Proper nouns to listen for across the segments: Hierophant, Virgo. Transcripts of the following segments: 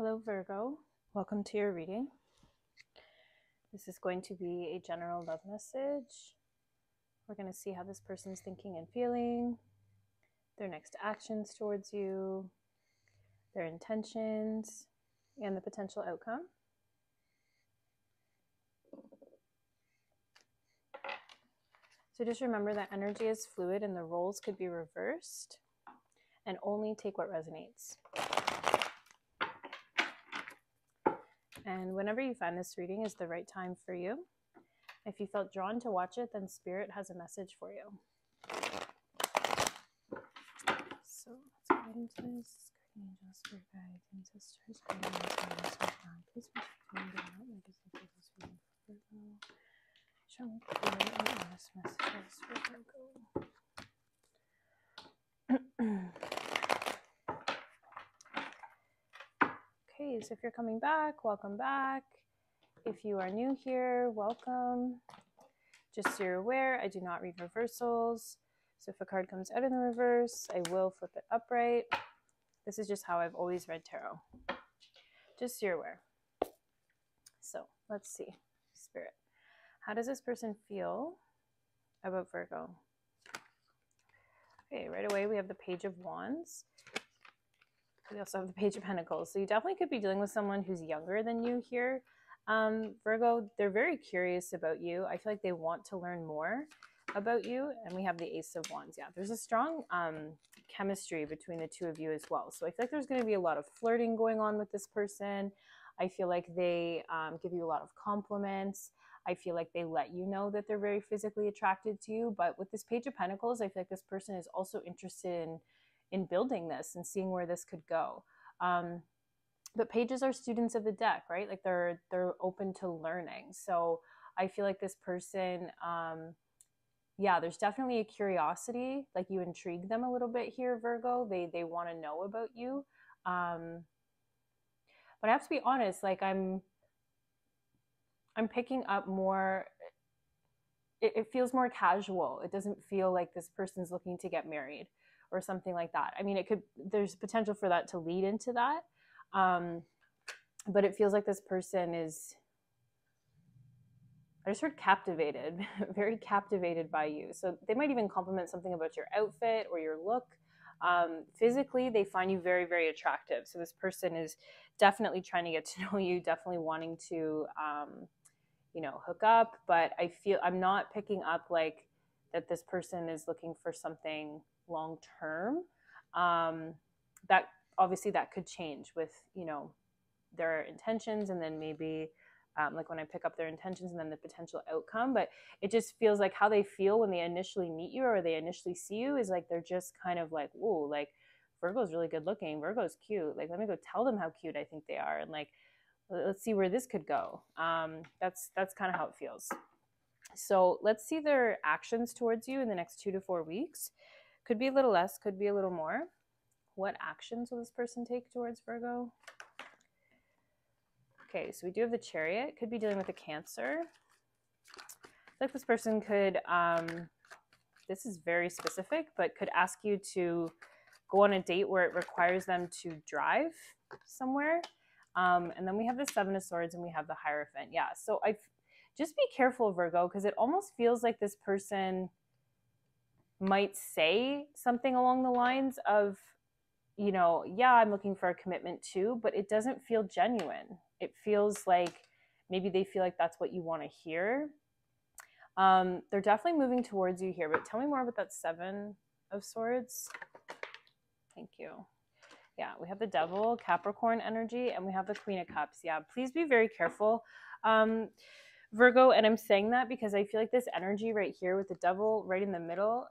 Hello Virgo, welcome to your reading. This is going to be a general love message. We're going to see how this person's thinking and feeling, their next actions towards you, their intentions, and the potential outcome. So just remember that energy is fluid and the roles could be reversed, and only take what resonates. And whenever you find this reading is the right time for you. If you felt drawn to watch it, then Spirit has a message for you. So let's get into this. Guardian Angel, Spirit Guide, Ancestors, please make sure to turn it on. This reading for Virgo. Show me clearly on this message for Virgo. Okay, so if you're coming back, welcome back. If you are new here, welcome. Just so you're aware, I do not read reversals. So if a card comes out in the reverse, I will flip it upright. This is just how I've always read tarot. Just so you're aware. So let's see, Spirit. How does this person feel about Virgo? Okay, right away we have the Page of Wands. We also have the Page of Pentacles. So you definitely could be dealing with someone who's younger than you here. Virgo, they're very curious about you. I feel like they want to learn more about you. And we have the Ace of Wands. Yeah, there's a strong chemistry between the two of you as well. So I feel like there's going to be a lot of flirting going on with this person. I feel like they give you a lot of compliments. I feel like they let you know that they're very physically attracted to you. But with this Page of Pentacles, I feel like this person is also interested in building this and seeing where this could go. But pages are students of the deck, right? Like they're open to learning. So I feel like this person, yeah, there's definitely a curiosity. Like you intrigue them a little bit here, Virgo. They want to know about you. But I have to be honest, like I'm picking up more. It feels more casual. It doesn't feel like this person's looking to get married or something like that. I mean, it could, there's potential for that to lead into that. But it feels like this person is, I just heard captivated, very captivated by you. So they might even compliment something about your outfit or your look. Physically, they find you very, very attractive. So this person is definitely trying to get to know you, definitely wanting to, you know, hook up. But I feel, I'm not picking up like that this person is looking for something long term. That obviously that could change with, you know, their intentions, and then maybe like when I pick up their intentions and then the potential outcome. But it just feels like how they feel when they initially meet you or they initially see you is like they're just kind of like, whoa, like Virgo's really good looking, Virgo's cute, like let me go tell them how cute I think they are, and like let's see where this could go. That's kind of how it feels. So let's see their actions towards you in the next 2 to 4 weeks. Could be a little less, could be a little more. What actions will this person take towards Virgo? Okay, so we do have the Chariot. Could be dealing with a Cancer. Like this person could, this is very specific, but could ask you to go on a date where it requires them to drive somewhere. And then we have the Seven of Swords and we have the Hierophant. Yeah, so just be careful, Virgo, because it almost feels like this person might say something along the lines of, you know, yeah, I'm looking for a commitment too, but it doesn't feel genuine. It feels like maybe they feel like that's what you want to hear. They're definitely moving towards you here, but tell me more about that Seven of Swords. Thank you. Yeah, we have the Devil, Capricorn energy, and we have the Queen of Cups. Yeah, please be very careful. Virgo, and I'm saying that because I feel like this energy right here with the Devil right in the middle,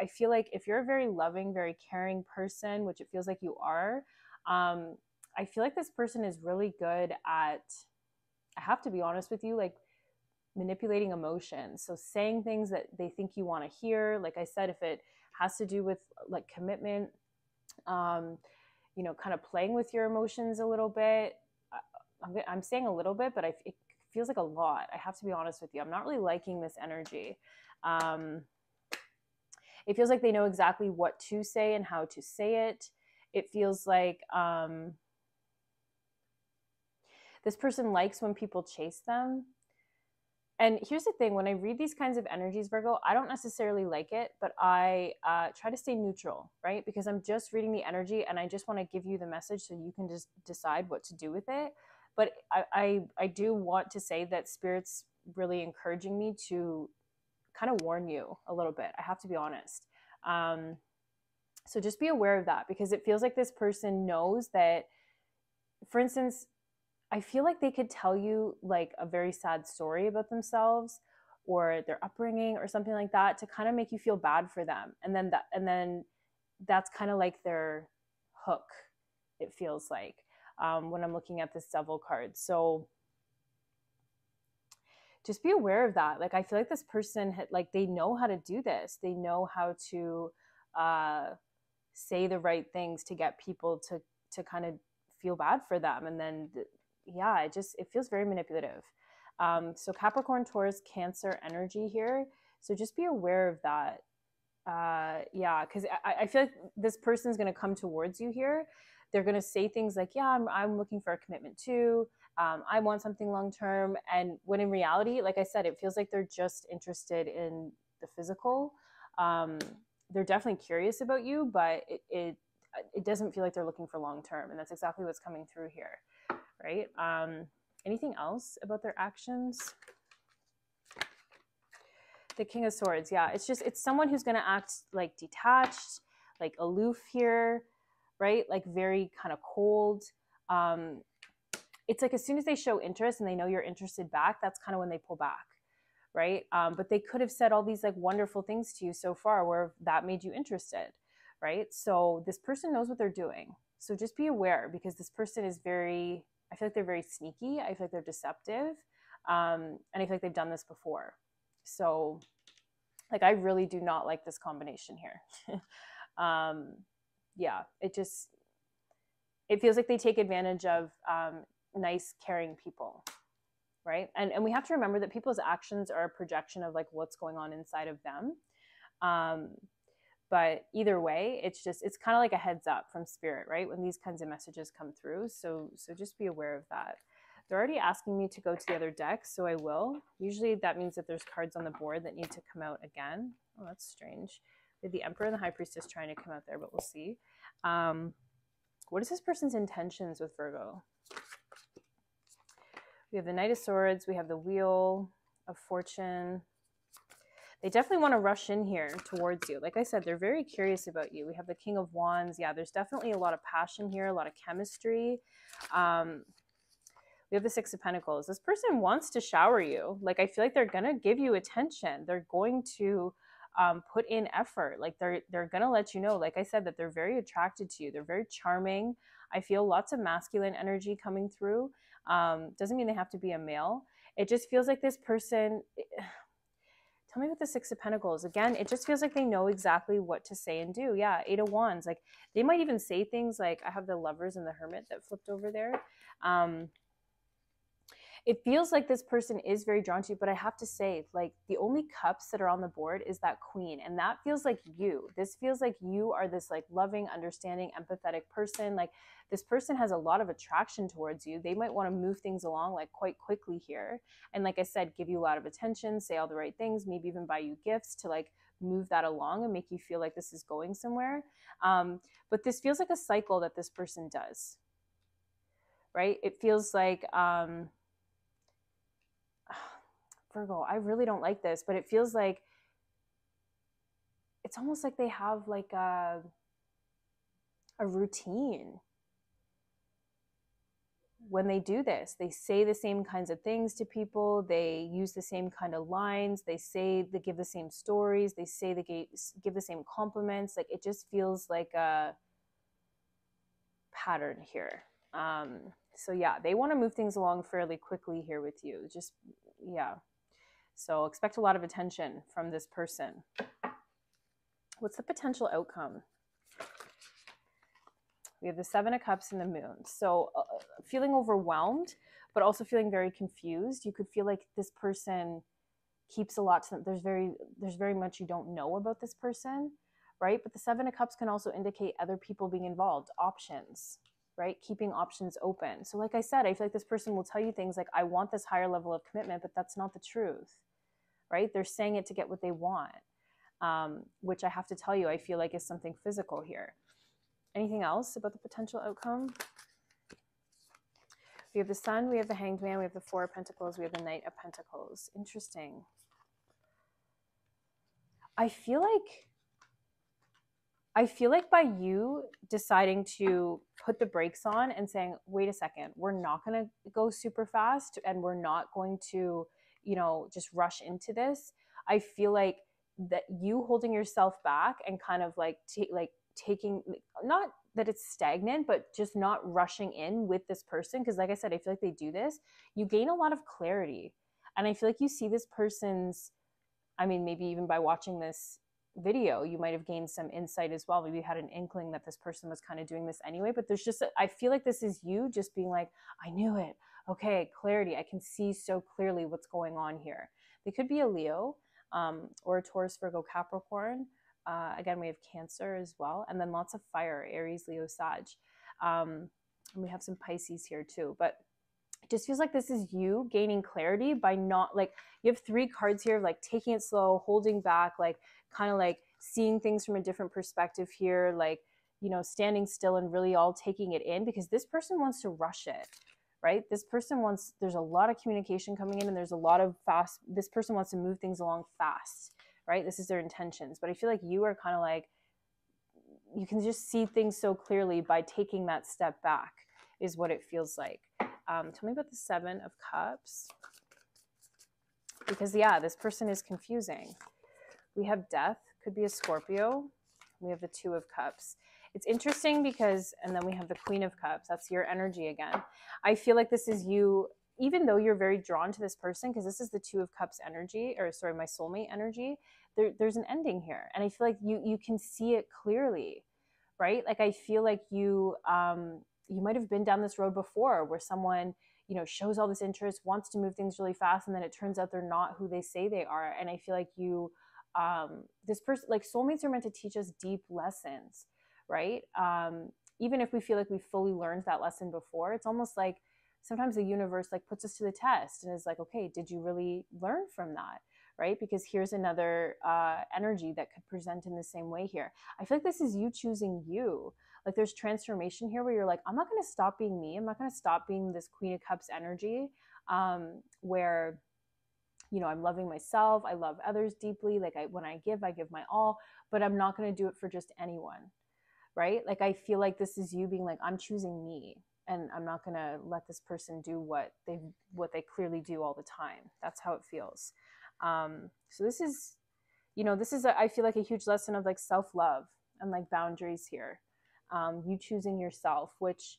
I feel like if you're a very loving, very caring person, which it feels like you are, I feel like this person is really good at, I have to be honest with you, like manipulating emotions. So saying things that they think you want to hear. Like I said, if it has to do with like commitment, you know, kind of playing with your emotions a little bit. I'm saying a little bit, but it feels like a lot. I have to be honest with you. I'm not really liking this energy. It feels like they know exactly what to say and how to say it. It feels like This person likes when people chase them. And here's the thing, when I read these kinds of energies, Virgo, I don't necessarily like it, but I try to stay neutral, right? Because I'm just reading the energy and I just want to give you the message so you can just decide what to do with it. But I do want to say that Spirit's really encouraging me to kind of warn you a little bit. I have to be honest. So just be aware of that, because it feels like this person knows that, for instance, I feel like they could tell you like a very sad story about themselves or their upbringing or something like that to kind of make you feel bad for them. And then that's kind of like their hook, it feels like, when I'm looking at this Devil card. So just be aware of that. Like, I feel like this person had, like, they know how to do this. They know how to say the right things to get people to kind of feel bad for them. And then yeah, it feels very manipulative. So Capricorn, Taurus, Cancer energy here. So just be aware of that. Yeah, because I feel like this person's going to come towards you here. They're going to say things like, yeah, I'm looking for a commitment too. I want something long-term. And when in reality, like I said, it feels like they're just interested in the physical. They're definitely curious about you, but it doesn't feel like they're looking for long-term. And that's exactly what's coming through here. Right? Anything else about their actions? The King of Swords. Yeah, it's someone who's going to act like detached, like aloof here, right? Like very kind of cold. It's like as soon as they show interest and they know you're interested back, that's kind of when they pull back, right? But they could have said all these like wonderful things to you so far where that made you interested, right? So this person knows what they're doing. So just be aware, because this person is very, I feel like they're very sneaky. I feel like they're deceptive. And I feel like they've done this before. So like, I really do not like this combination here. Yeah, it feels like they take advantage of nice, caring people, right? And we have to remember that people's actions are a projection of like what's going on inside of them. But either way, it's kind of like a heads up from Spirit, right? When these kinds of messages come through. So just be aware of that. They're already asking me to go to the other deck, so I will. Usually that means that there's cards on the board that need to come out again. Oh, that's strange. We have the Emperor and the High Priestess trying to come out there, but we'll see. What is this person's intentions with Virgo? We have the Knight of Swords. We have the Wheel of Fortune. They definitely want to rush in here towards you. Like I said, they're very curious about you. We have the King of Wands. Yeah, there's definitely a lot of passion here, a lot of chemistry. We have the Six of Pentacles. This person wants to shower you. Like, I feel like they're going to give you attention. They're going to put in effort. Like, they're going to let you know, like I said, that they're very attracted to you. They're very charming. I feel lots of masculine energy coming through. Doesn't mean they have to be a male. It just feels like this person... Tell me about the Six of Pentacles. Again, it just feels like they know exactly what to say and do. Yeah, Eight of Wands. Like, they might even say things like, I have the Lovers and the Hermit that flipped over there. It feels like this person is very drawn to you, but I have to say, like, the only cups that are on the board is that Queen. And that feels like you. This feels like you are this, like, loving, understanding, empathetic person. Like, this person has a lot of attraction towards you. They might want to move things along, like, quite quickly here. And like I said, give you a lot of attention, say all the right things, maybe even buy you gifts to, like, move that along and make you feel like this is going somewhere. But this feels like a cycle that this person does, right? It feels like... Virgo, I really don't like this, but it feels like it's almost like they have like a routine. When they do this, they say the same kinds of things to people. They use the same kind of lines. They give the same stories. They say they give the same compliments. Like, it just feels like a pattern here. So yeah, they want to move things along fairly quickly here with you. Just, yeah. So expect a lot of attention from this person. What's the potential outcome? We have the Seven of Cups and the Moon. So feeling overwhelmed, but also feeling very confused. You could feel like this person keeps a lot to them. There's very much you don't know about this person, right? But the Seven of Cups can also indicate other people being involved, options, right? Keeping options open. So like I said, I feel like this person will tell you things like, I want this higher level of commitment, but that's not the truth, right? They're saying it to get what they want, which I have to tell you, I feel like is something physical here. Anything else about the potential outcome? We have the Sun, we have the Hanged Man, we have the Four of Pentacles, we have the Knight of Pentacles. Interesting. I feel like by you deciding to put the brakes on and saying, wait a second, we're not going to go super fast and we're not going to, you know, just rush into this. I feel like that you holding yourself back and kind of like taking, not that it's stagnant, but just not rushing in with this person. Cause like I said, I feel like they do this, you gain a lot of clarity. And I feel like you see this person's, I mean, maybe even by watching this video, you might've gained some insight as well. Maybe you had an inkling that this person was kind of doing this anyway, but there's just, I feel like this is you just being like, I knew it. Okay. Clarity. I can see so clearly what's going on here. They could be a Leo, or a Taurus, Virgo, Capricorn. Again, we have Cancer as well. And then lots of fire, Aries, Leo, Sag. And we have some Pisces here too, but it just feels like this is you gaining clarity by not like, you have three cards here, like taking it slow, holding back, like kind of like seeing things from a different perspective here, like, you know, standing still and really all taking it in, because this person wants to rush it, right? This person wants, there's a lot of communication coming in and there's a lot of fast, this person wants to move things along fast, right? This is their intentions. But I feel like you are kind of like, you can just see things so clearly by taking that step back is what it feels like. Tell me about the Seven of Cups, because yeah, this person is confusing. We have Death, could be a Scorpio. We have the Two of Cups. It's interesting because, and then we have the Queen of Cups. That's your energy again. I feel like this is you, even though you're very drawn to this person, because this is the Two of Cups energy, or sorry, my soulmate energy, there's an ending here. And I feel like you can see it clearly, right? Like, I feel like you might've been down this road before where someone, you know, shows all this interest, wants to move things really fast. And then it turns out they're not who they say they are. And I feel like you, this person, like soulmates are meant to teach us deep lessons, right? Even if we feel like we fully learned that lesson before, it's almost like, sometimes the universe like puts us to the test and is like, okay, did you really learn from that? Right? Because here's another energy that could present in the same way here. I feel like this is you choosing you. Like there's transformation here where you're like, I'm not going to stop being me. I'm not going to stop being this Queen of Cups energy where, you know, I'm loving myself. I love others deeply. Like when I give my all, but I'm not going to do it for just anyone. Right? Like I feel like this is you being like, I'm choosing me. And I'm not going to let this person do what they clearly do all the time. That's how it feels. So this is, you know, this is, I feel like a huge lesson of like self-love and like boundaries here. You choosing yourself, which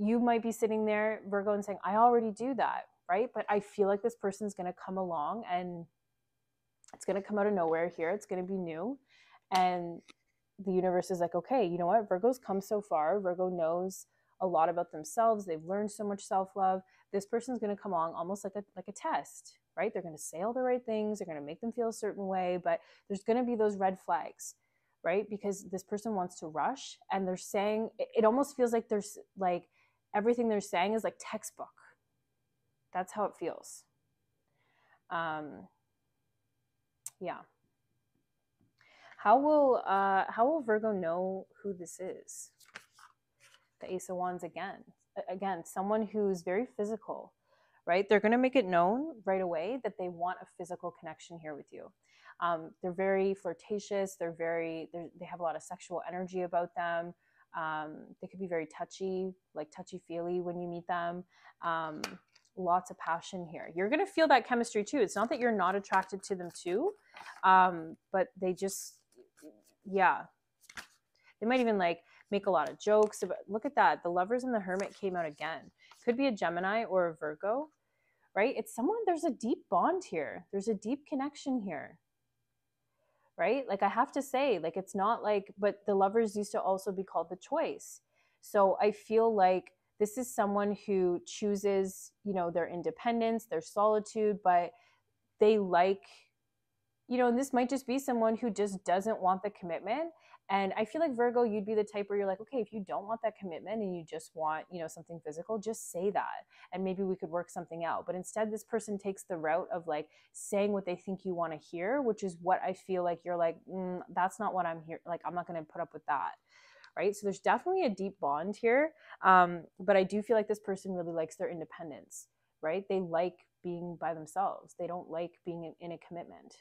you might be sitting there, Virgo, and saying, I already do that, right? But I feel like this person's going to come along and it's going to come out of nowhere here. It's going to be new. And the universe is like, okay, you know what? Virgo's come so far. Virgo knows a lot about themselves. They've learned so much self-love. This person's going to come along almost like a test, right? They're going to say all the right things. They're going to make them feel a certain way, but there's going to be those red flags, right? Because this person wants to rush and they're saying, it almost feels like there's like everything they're saying is like textbook. That's how it feels. Yeah. How will Virgo know who this is? The Ace of Wands again, someone who's very physical, right? They're going to make it known right away that they want a physical connection here with you. They're very flirtatious. They have a lot of sexual energy about them. They could be very touchy, like touchy-feely when you meet them. Lots of passion here. You're going to feel that chemistry too. It's not that you're not attracted to them too, but they just, yeah, they might even like make a lot of jokes about, look at that. The Lovers and the Hermit came out again. Could be a Gemini or a Virgo, right? It's someone, there's a deep bond here. There's a deep connection here, right? Like I have to say, like, it's not like, but the Lovers used to also be called the Choice. So I feel like this is someone who chooses, you know, their independence, their solitude, but they like, you know, and this might just be someone who just doesn't want the commitment And I feel like Virgo, you'd be the type where you're like, okay, if you don't want that commitment and you just want, you know, something physical, just say that. And maybe we could work something out. But instead, this person takes the route of like saying what they think you want to hear, which is what I feel like you're like, that's not what I'm here. Like, I'm not going to put up with that. Right. So there's definitely a deep bond here. But I do feel like this person really likes their independence, right? They like being by themselves. They don't like being in a commitment.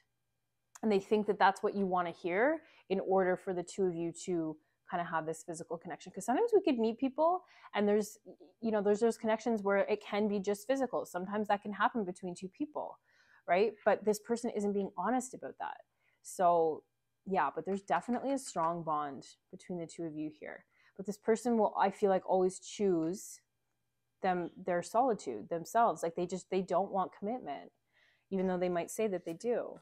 And they think that that's what you want to hear in order for the two of you to kind of have this physical connection. Because sometimes we could meet people and there's, you know, there's those connections where it can be just physical. Sometimes that can happen between two people, right? But this person isn't being honest about that. So yeah, but there's definitely a strong bond between the two of you here. But this person will, I feel like, always choose their solitude themselves. Like they don't want commitment, even though they might say that they do.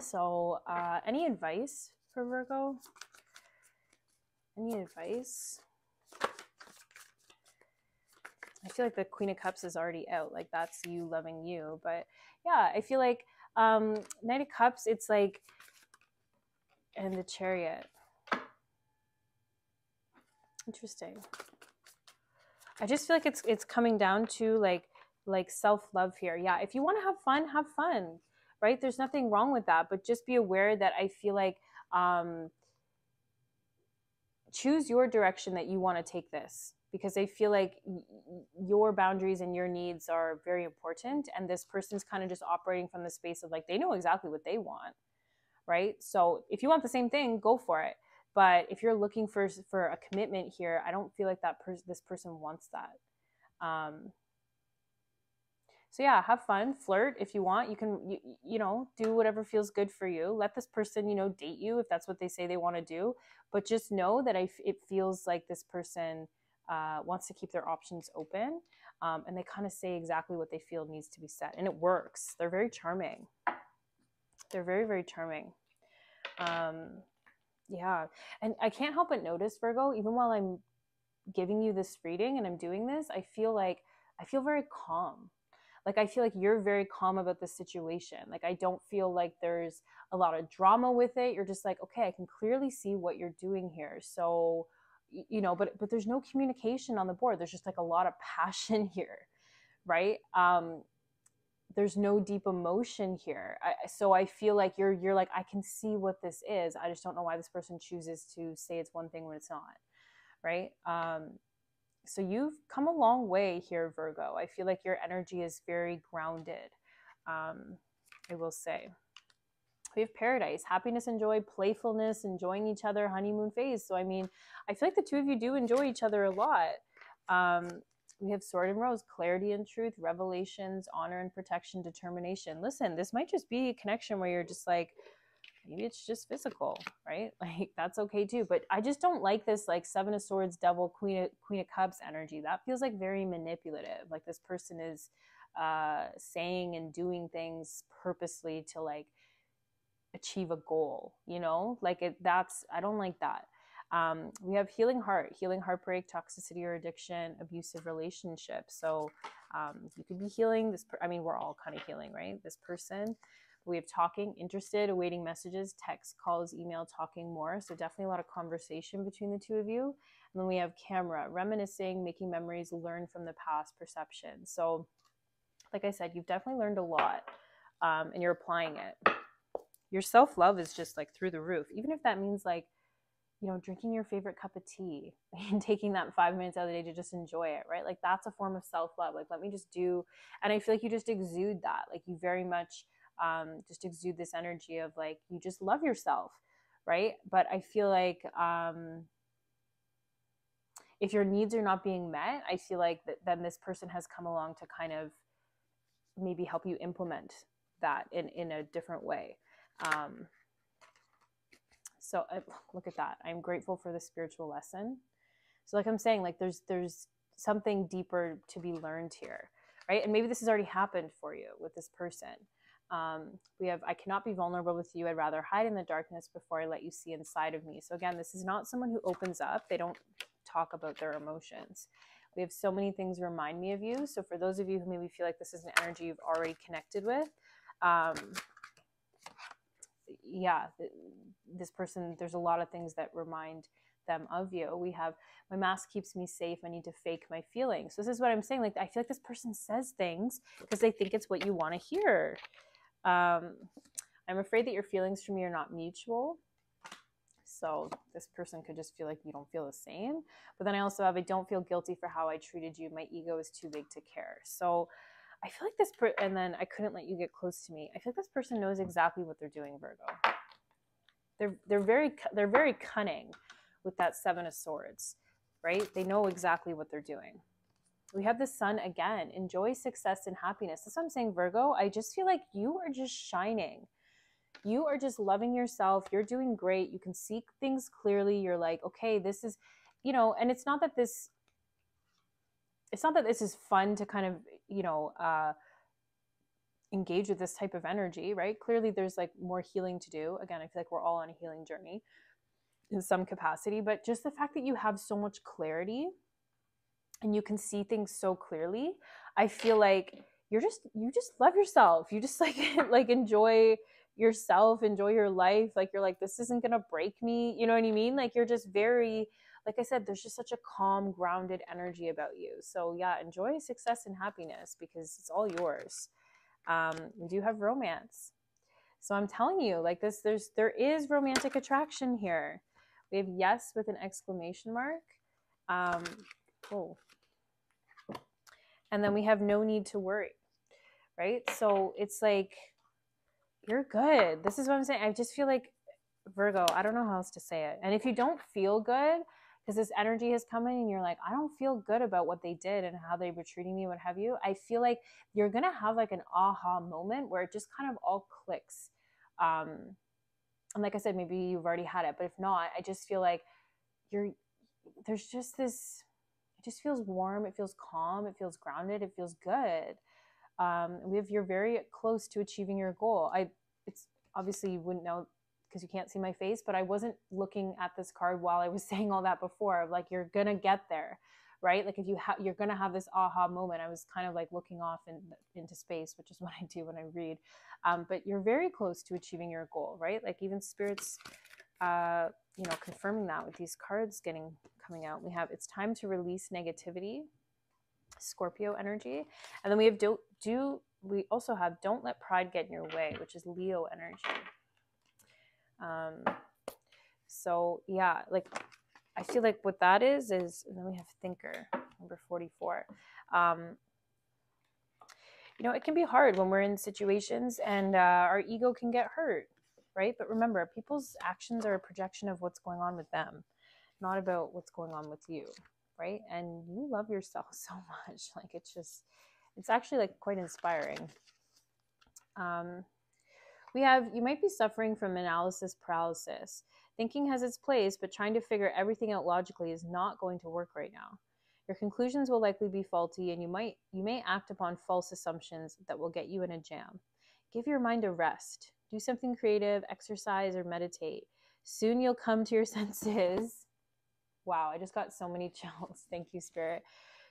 So any advice for Virgo? Any advice? I feel like the Queen of Cups is already out. Like that's you loving you. But yeah, I feel like Knight of Cups, it's like, and the Chariot. Interesting. I just feel like it's coming down to like self-love here. Yeah, if you want to have fun, right? There's nothing wrong with that, but just be aware that I feel like choose your direction that you want to take this, because I feel like your boundaries and your needs are very important, and this person's kind of just operating from the space of like they know exactly what they want, right? So if you want the same thing, go for it. But if you're looking for a commitment here, I don't feel like this person wants that. So yeah, have fun, flirt if you want. You can, you know, do whatever feels good for you. Let this person, you know, date you if that's what they say they want to do. But just know that it feels like this person wants to keep their options open. And they kind of say exactly what they feel needs to be said. And it works. They're very charming. They're very, very charming. Yeah. And I can't help but notice, Virgo, even while I'm giving you this reading and I'm doing this, I feel very calm. Like, I feel like you're very calm about this situation. Like, I don't feel like there's a lot of drama with it. You're just like, okay, I can clearly see what you're doing here. So, you know, but there's no communication on the board. There's just like a lot of passion here, right? There's no deep emotion here. So I feel like you're like, I can see what this is. I just don't know why this person chooses to say it's one thing when it's not, right? So you've come a long way here, Virgo. I feel like your energy is very grounded, I will say. We have Paradise, happiness and joy, playfulness, enjoying each other, honeymoon phase. So, I mean, I feel like the two of you do enjoy each other a lot. We have Sword and Rose, clarity and truth, revelations, honor and protection, determination. Listen, this might just be a connection where you're just like, maybe it's just physical, right? Like that's okay too. But I just don't like this like Seven of Swords, Devil, Queen of Cups energy. That feels like very manipulative. Like this person is saying and doing things purposely to like achieve a goal, you know? Like I don't like that. We have healing heartbreak, toxicity or addiction, abusive relationship. So you could be healing this. I mean, we're all kind of healing, right? This person. We have talking, interested, awaiting messages, text, calls, email, talking more. So definitely a lot of conversation between the two of you. And then we have camera, reminiscing, making memories, learn from the past, perception. So like I said, you've definitely learned a lot and you're applying it. Your self-love is just like through the roof, even if that means like, you know, drinking your favorite cup of tea and taking that 5 minutes out of the day to just enjoy it, right? Like that's a form of self-love. Like, let me just do, and I feel like you just exude that. Like you very much just exude this energy of like, you just love yourself, right? But I feel like if your needs are not being met, I feel like then this person has come along to kind of maybe help you implement that in a different way. So look at that. I'm grateful for the spiritual lesson. So like I'm saying, like there's something deeper to be learned here, right? And maybe this has already happened for you with this person. We have, I cannot be vulnerable with you. I'd rather hide in the darkness before I let you see inside of me. So again, this is not someone who opens up. They don't talk about their emotions. We have so many things remind me of you. So for those of you who maybe feel like this is an energy you've already connected with, yeah, this person, there's a lot of things that remind them of you. We have, my mask keeps me safe, I need to fake my feelings. So this is what I'm saying, like, I feel like this person says things because they think it's what you want to hear. I'm afraid that your feelings for me are not mutual. So this person could just feel like you don't feel the same. But then I also have, I don't feel guilty for how I treated you. My ego is too big to care. So I feel like this person, and then I couldn't let you get close to me. I feel like this person knows exactly what they're doing, Virgo. They're very cunning with that Seven of Swords, right? They know exactly what they're doing. We have the Sun again. Enjoy success and happiness. That's what I'm saying, Virgo. I just feel like you are just shining. You are just loving yourself. You're doing great. You can see things clearly. You're like, okay, this is, you know, and it's not that this, it's not that this is fun to kind of, you know, engage with this type of energy, right? Clearly there's like more healing to do. Again, I feel like we're all on a healing journey in some capacity, but just the fact that you have so much clarity and you can see things so clearly, I feel like you just love yourself. You just like enjoy yourself, enjoy your life. Like you're like, this isn't gonna break me. You know what I mean? Like you're just very, like I said, there's just such a calm, grounded energy about you. So yeah, enjoy success and happiness because it's all yours. We do have romance. So I'm telling you, like this, there is romantic attraction here. We have yes with an exclamation mark. And then we have no need to worry, right? So it's like, you're good. This is what I'm saying. I just feel like, Virgo, I don't know how else to say it. And if you don't feel good, because this energy has come in and you're like, I don't feel good about what they did and how they were treating me, what have you. I feel like you're going to have like an aha moment where it just kind of all clicks. And like I said, maybe you've already had it, but if not, I just feel like there's just this, it just feels warm. It feels calm. It feels grounded. It feels good. You're very close to achieving your goal. It's obviously you wouldn't know because you can't see my face, but I wasn't looking at this card while I was saying all that before. Like you're going to get there, right? Like if you're going to have this aha moment. I was kind of like looking off into space, which is what I do when I read. But you're very close to achieving your goal, right? Like even spirits, you know, confirming that with these cards coming out. We have, it's time to release negativity, Scorpio energy. And then we have don't let pride get in your way, which is Leo energy. So yeah, like I feel like what that is, and then we have thinker, number 44. You know, it can be hard when we're in situations and our ego can get hurt, right? But remember, people's actions are a projection of what's going on with them, not about what's going on with you, right? And you love yourself so much. Like it's just, it's actually like quite inspiring. We have, you might be suffering from analysis paralysis. Thinking has its place, but trying to figure everything out logically is not going to work right now. Your conclusions will likely be faulty, and you may act upon false assumptions that will get you in a jam. Give your mind a rest. Do something creative, exercise, or meditate. Soon you'll come to your senses. Wow, I just got so many chills. Thank you, Spirit.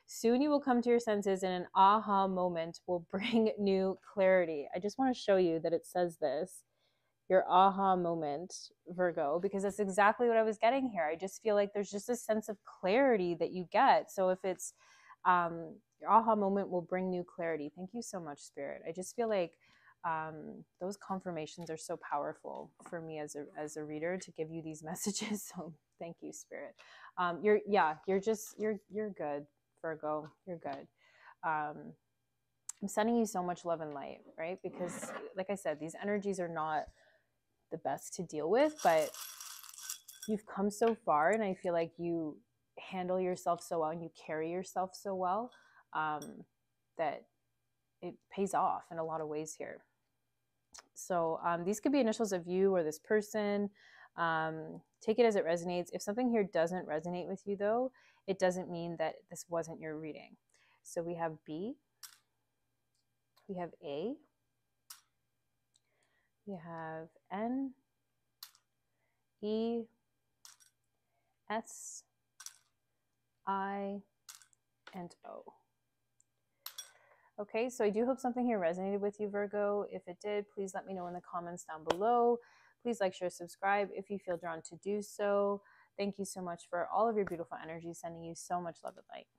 Soon you will come to your senses and an aha moment will bring new clarity. I just want to show you that it says this, your aha moment, Virgo, because that's exactly what I was getting here. I just feel like there's just a sense of clarity that you get. So if it's your aha moment will bring new clarity. Thank you so much, Spirit. I just feel like those confirmations are so powerful for me as a reader to give you these messages. So thank you, Spirit. You're good. Virgo, you're good. I'm sending you so much love and light, right? Because like I said, these energies are not the best to deal with, but you've come so far and I feel like you handle yourself so well and you carry yourself so well that it pays off in a lot of ways here. So these could be initials of you or this person. Take it as it resonates. If something here doesn't resonate with you though, it doesn't mean that this wasn't your reading. So we have B, we have A, we have N, E, S, I, and O. Okay, so I do hope something here resonated with you, Virgo. If it did, please let me know in the comments down below. Please like, share, subscribe if you feel drawn to do so. Thank you so much for all of your beautiful energy. Sending you so much love and light.